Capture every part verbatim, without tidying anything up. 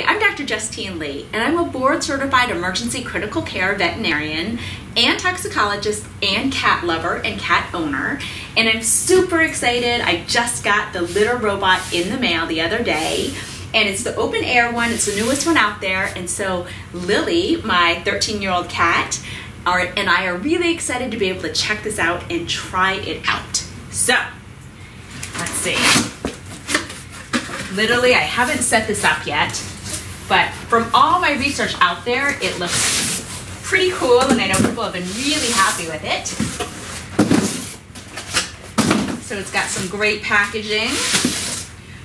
Hi, I'm Doctor Justine Lee, and I'm a board-certified emergency critical care veterinarian and toxicologist and cat lover and cat owner, and I'm super excited. I just got the Litter-Robot in the mail the other day, and it's the open-air one. It's the newest one out there, and so Lily, my thirteen-year-old cat, are, and I are really excited to be able to check this out and try it out. So, let's see. Literally, I haven't set this up yet, but from all my research out there, it looks pretty cool, and I know people have been really happy with it. So it's got some great packaging.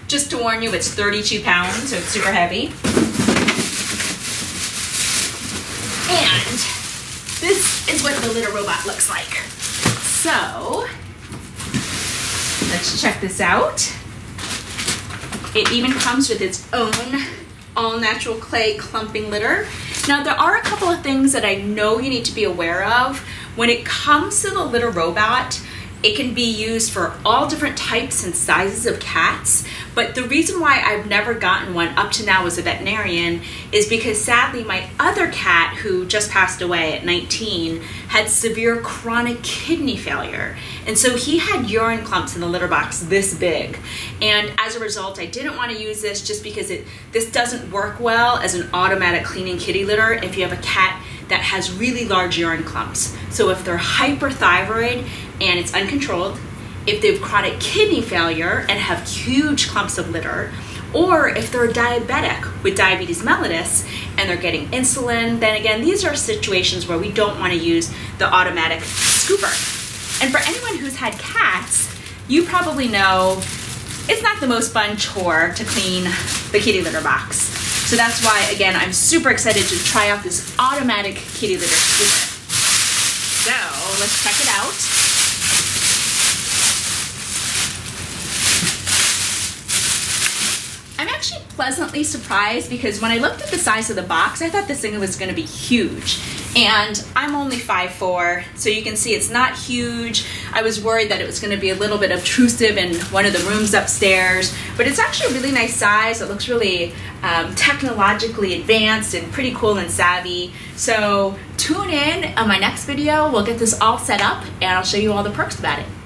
Just to warn you, it's thirty-two pounds, so it's super heavy. And this is what the Litter-Robot looks like. So let's check this out. It even comes with its own all-natural clay clumping litter. Now, there are a couple of things that I know you need to be aware of. When it comes to the Litter-Robot, it can be used for all different types and sizes of cats, but the reason why I've never gotten one up to now as a veterinarian is because sadly my other cat, who just passed away at nineteen, had severe chronic kidney failure. And so he had urine clumps in the litter box this big. And as a result, I didn't want to use this just because it this doesn't work well as an automatic cleaning kitty litter if you have a cat that has really large urine clumps. So if they're hyperthyroid and it's uncontrolled, if they have chronic kidney failure and have huge clumps of litter, or if they're diabetic with diabetes mellitus and they're getting insulin, then again, these are situations where we don't want to use the automatic scooper. And for anyone who's had cats, you probably know it's not the most fun chore to clean the kitty litter box. So that's why, again, I'm super excited to try out this automatic kitty litter scooper. So let's check it out. I'm actually pleasantly surprised because when I looked at the size of the box, I thought this thing was going to be huge. And I'm only five foot four, so you can see it's not huge. I was worried that it was going to be a little bit obtrusive in one of the rooms upstairs, but it's actually a really nice size. It looks really um, technologically advanced and pretty cool and savvy. So tune in on my next video. We'll get this all set up and I'll show you all the perks about it.